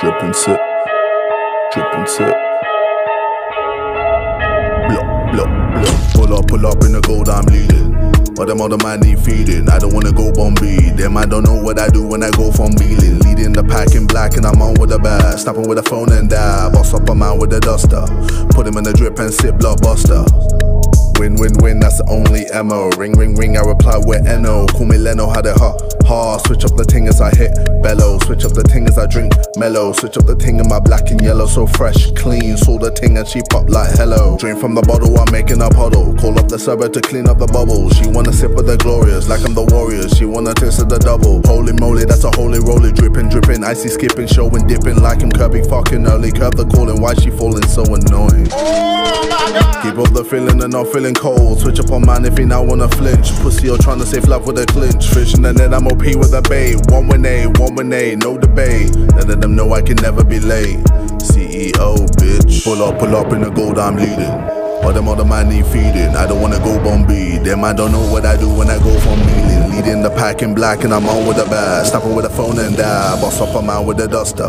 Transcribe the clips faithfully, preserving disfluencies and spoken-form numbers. Drip and sip, drip and sip. Blah, blah, blah. Pull up, pull up in the gold I'm leading. But them other man need feeding. I don't wanna go Bombay. Them I don't know what I do when I go from Beeling. Leading the pack in black and I'm on with the bag. Snapping with a phone and die. Boss up a man with a duster. Put him in the drip and sip blockbuster. Win, win, win, that's the only M O. Ring, ring, ring, I reply with N O. Call me Leno, had it hot, hard. Switch up the ting as I hit bellow. Switch up the ting as I drink mellow. Switch up the ting in my black and yellow. So fresh, clean, saw the ting and she pop like hello. Drink from the bottle, I'm making a puddle. Call up the server to clean up the bubbles. She wanna sip of the glorious, like I'm the Warriors. She wanna taste of the double. Holy moly, that's a holy roly. Dripping, dripping, icy skipping, showing, dipping. Like him curbing, fucking early. Curb the calling, why she falling so annoying? Oh my God. Keep up the feeling and not feeling cold, switch up on mine if he now wanna flinch. Pussy or tryna save love with a clinch. Fish in the net, I'm O P with a bait. One win A, one win A, no debate. None of them know I can never be late. C E O, bitch. Pull up, pull up in the gold I'm leading. All them other man need feeding. I don't wanna go Bombay. Them I don't know what I do when I go from Mealing. Leading the pack in black and I'm on with a bag. Snapping with a phone and die. Boss up a man with a duster.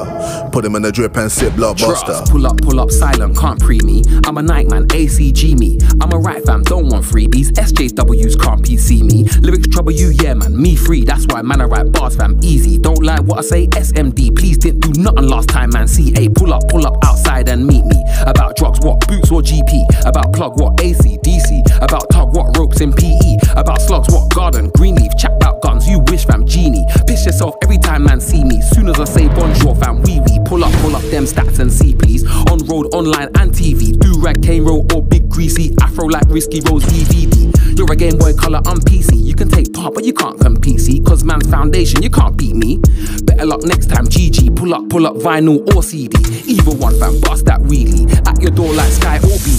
Put him in the drip and sip blockbuster. Pull up, pull up, silent, can't pre me. I'm a night man, A C G me. I'm a right fam, don't want freebies. S J Ws can't P C me. Lyrics trouble you, yeah man, me free. That's why man I write bars fam, easy. Don't like what I say, S M D. Please didn't do nothing last time man, C A. Pull up, pull up outside and meet me. About drugs, what boots or G P. About plug, what A C D C. About tug, what ropes in P E. About slugs, what garden, green leaf. Chat about guns, you wish fam, genie. Piss yourself every time man see me. Soon as I say bonjour fam, wee wee. Pull up, pull up them stats and see please. On road, online and T V. Do rag, cane roll or big greasy. Afro like Risky Rose D V D. You're a Game Boy Color, I'm P C. You can take part but you can't compete, see. Cause man's foundation, you can't beat me. Better luck next time, G G. Pull up, pull up vinyl or C D. Either one fam, bust that wheelie. At your door like Sky or B.